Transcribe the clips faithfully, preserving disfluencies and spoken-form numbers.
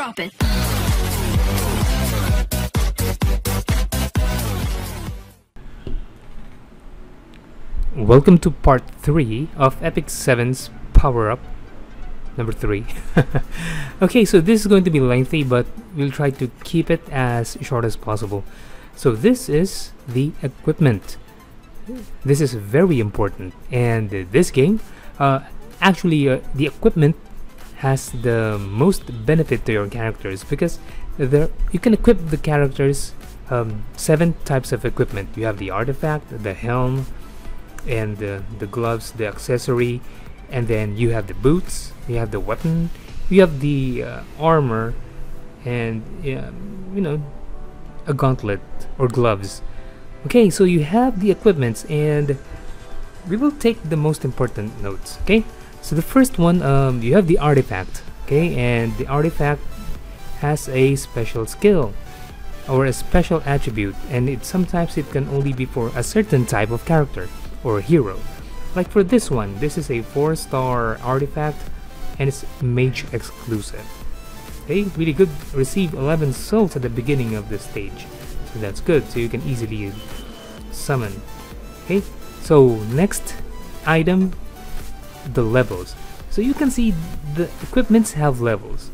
Drop it. Welcome to part three of Epic Seven's power-up number three. Okay, so this is going to be lengthy, but we'll try to keep it as short as possible. So this is the equipment. This is very important, and this game uh, actually uh, the equipment has the most benefit to your characters, because there you can equip the characters um, seven types of equipment. You have the artifact, the helm, and the, the gloves, the accessory, and then you have the boots, you have the weapon, you have the uh, armor, and uh, you know, a gauntlet or gloves. Okay, so you have the equipments, and we will take the most important notes. Okay, so the first one, um, you have the artifact. Okay, and the artifact has a special skill or a special attribute, and it sometimes it can only be for a certain type of character or hero. Like for this one, this is a four star artifact, and it's mage exclusive. Okay, really good. Receive eleven souls at the beginning of the stage. So that's good, so you can easily summon. Okay, so next item, the levels. So you can see the equipments have levels.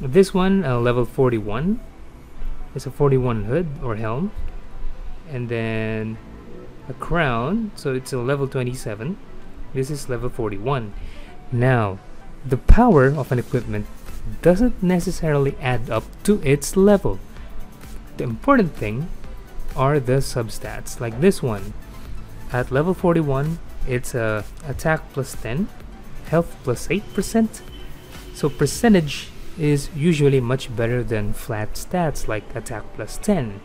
This one, uh, level forty-one, it's a forty-one hood or helm, and then a crown, so it's a level twenty-seven. This is level forty-one. Now the power of an equipment doesn't necessarily add up to its level. The important thing are the substats, like this one. At level forty-one, it's a attack plus ten, health plus eight percent. So percentage is usually much better than flat stats like attack plus ten.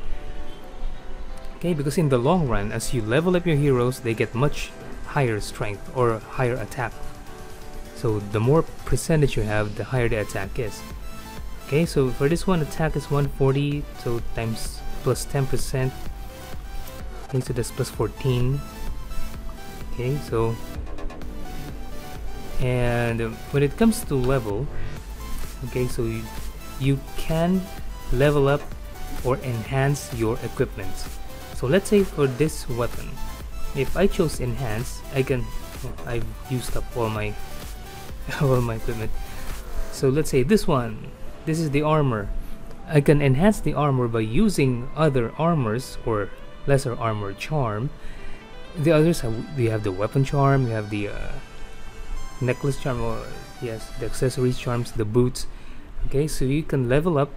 Okay, because in the long run, as you level up your heroes, they get much higher strength or higher attack. So the more percentage you have, the higher the attack is. Okay, so for this one, attack is one forty, so times plus ten percent. Okay, so that's plus fourteen. Okay, so, and when it comes to level, okay, so you, you can level up or enhance your equipment. So let's say for this weapon, if I chose enhance, I can, well, I've used up all my all my equipment. So let's say this one. This is the armor. I can enhance the armor by using other armors or lesser armor charm. The others have, you have the weapon charm, you have the uh, necklace charm, or yes, the accessories charms, the boots. Okay, so you can level up.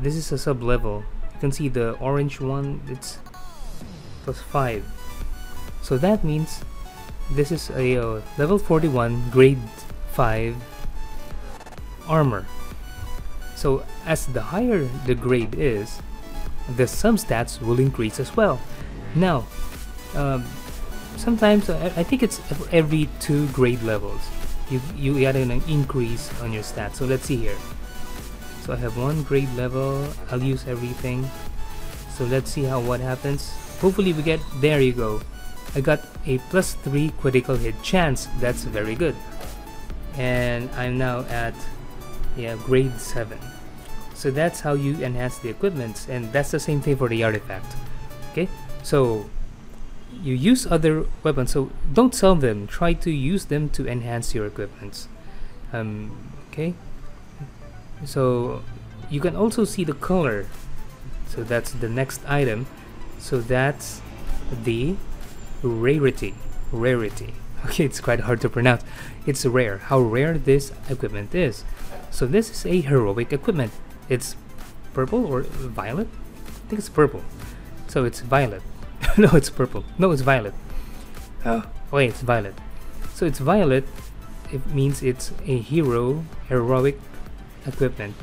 This is a sub level. You can see the orange one, it's plus five. So that means this is a uh, level forty-one grade five armor. So as the higher the grade is, the substats will increase as well. Now, um, sometimes I, I think it's every two grade levels, you you add an increase on your stats. So let's see here. So I have one grade level. I'll use everything. So let's see how what happens. Hopefully we get there. You go. I got a plus three critical hit chance. That's very good. And I'm now at, yeah, grade seven. So that's how you enhance the equipments, and that's the same thing for the artifact. Okay, so you use other weapons, so don't sell them, try to use them to enhance your equipments. Um, okay, so you can also see the color, so that's the next item. So that's the rarity. Rarity okay, it's quite hard to pronounce. It's rare, how rare this equipment is. So this is a heroic equipment. It's purple or violet? I think it's purple. So it's violet. No, it's purple. No, it's violet. Oh, wait, it's violet. So it's violet. It means it's a hero, heroic equipment.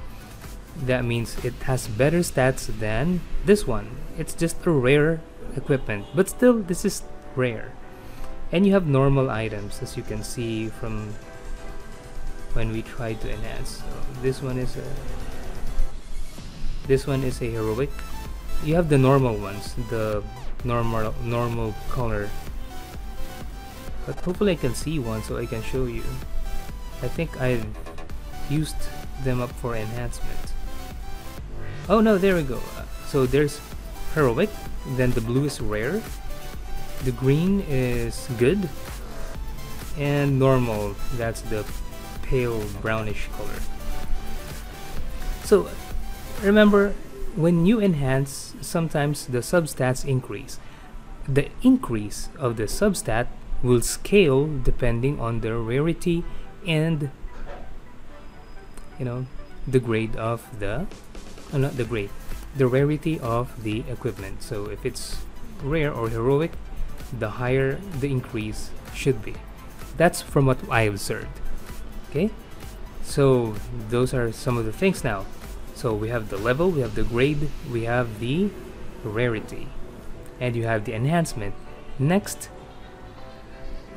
That means it has better stats than this one. It's just a rare equipment, but still, this is rare. And you have normal items, as you can see from when we try to enhance. So this one is a this one is a heroic. You have the normal ones, the normal normal color. But hopefully I can see one so I can show you. I think I've used them up for enhancement. Oh no, there we go. Uh, so there's heroic, then the blue is rare, the green is good, and normal, that's the pale brownish color. So remember, when you enhance, sometimes the substats increase. The increase of the substat will scale depending on the rarity and, you know, the grade of the uh, not the grade the rarity of the equipment. So if it's rare or heroic, the higher the increase should be. That's from what I observed. Okay, so those are some of the things. Now, so we have the level, we have the grade, we have the rarity, and you have the enhancement. Next,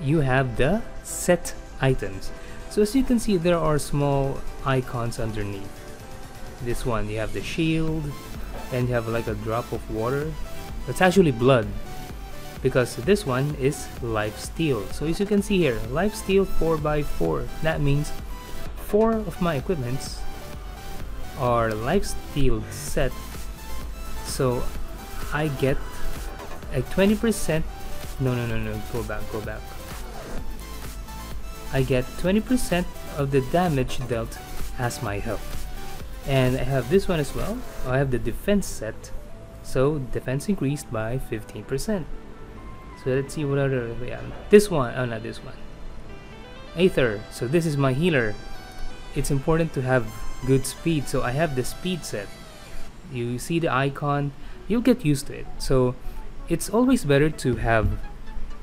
you have the set items. So as you can see, there are small icons underneath this one. You have the shield, and you have like a drop of water. It's actually blood, because this one is lifesteal. So as you can see here, lifesteal four by four. That means four of my equipments are lifesteal set, so I get a twenty percent. No, no, no, no, go back, go back. I get twenty percent of the damage dealt as my health. And I have this one as well. I have the defense set, so defense increased by fifteen percent. So let's see what other we have. This one, oh, not this one. Aether, so this is my healer. It's important to have good speed, so I have the speed set. You see the icon, you'll get used to it. So it's always better to have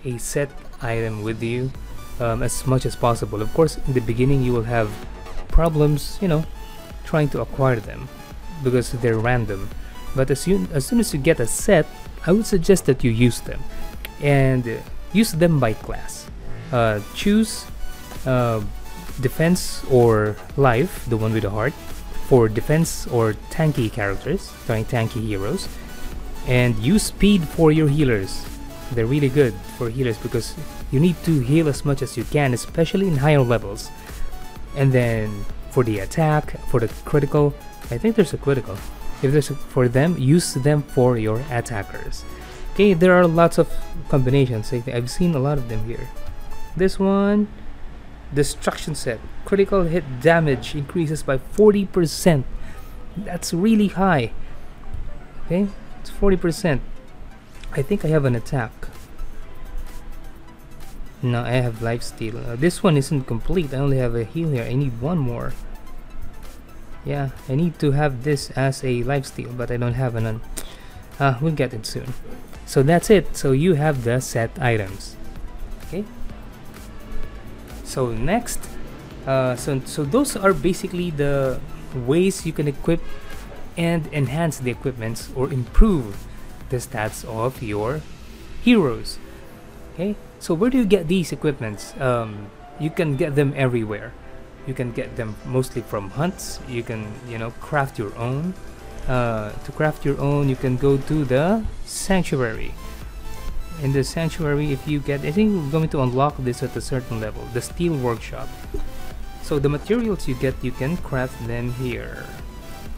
a set item with you um, as much as possible. Of course, in the beginning you will have problems, you know, trying to acquire them because they're random. But as, you, as soon as you get a set, I would suggest that you use them, and uh, use them by class. Uh, choose uh, defense or life, the one with the heart, for defense or tanky characters, trying tanky heroes. And use speed for your healers. They're really good for healers because you need to heal as much as you can, especially in higher levels. And then for the attack, for the critical, I think there's a critical. If there's a, for them, use them for your attackers. Okay, there are lots of combinations. I've seen a lot of them here. This one, destruction set. Critical hit damage increases by forty percent. That's really high. Okay. forty percent. I think I have an attack. No, I have lifesteal. Uh, this one isn't complete. I only have a heal here. I need one more. Yeah, I need to have this as a lifesteal, but I don't have an. Uh, we'll get it soon. So that's it. So you have the set items. Okay. So next, uh, so so those are basically the ways you can equip and enhance the equipments or improve the stats of your heroes. Okay, so where do you get these equipments? Um, you can get them everywhere. You can get them mostly from hunts. You can, you know, craft your own. Uh, to craft your own, you can go to the sanctuary. In the sanctuary, if you get, I think we're going to unlock this at a certain level, the steel workshop. So the materials you get, you can craft them here.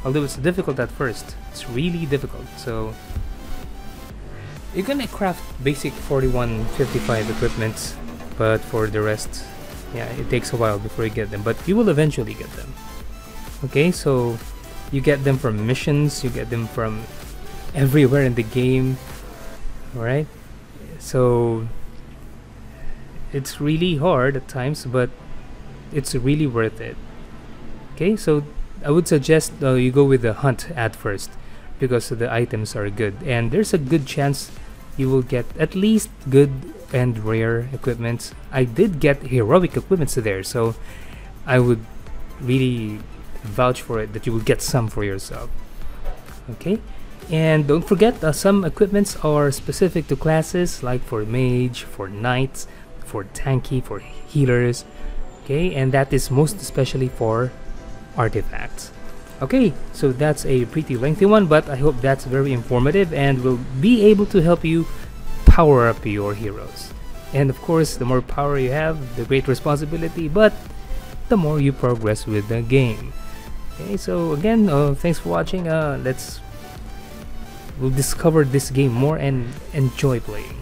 Although it's difficult at first, it's really difficult. So you can craft basic forty-one fifty-five equipments, but for the rest, yeah, it takes a while before you get them, but you will eventually get them. Okay, so you get them from missions, you get them from everywhere in the game. All right, so it's really hard at times, but it's really worth it. Okay, so I would suggest uh, you go with the hunt at first because the items are good, and there's a good chance you will get at least good and rare equipments. I did get heroic equipments there, so I would really vouch for it that you will get some for yourself. Okay, and don't forget uh, some equipments are specific to classes, like for mage, for knights, for tanky, for healers. Okay, and that is most especially for artifacts. Okay, so that's a pretty lengthy one, but I hope that's very informative and will be able to help you power up your heroes. And of course, the more power you have, the great responsibility, but the more you progress with the game. Okay, so again, uh, thanks for watching. Uh, let's we'll discover this game more and enjoy playing.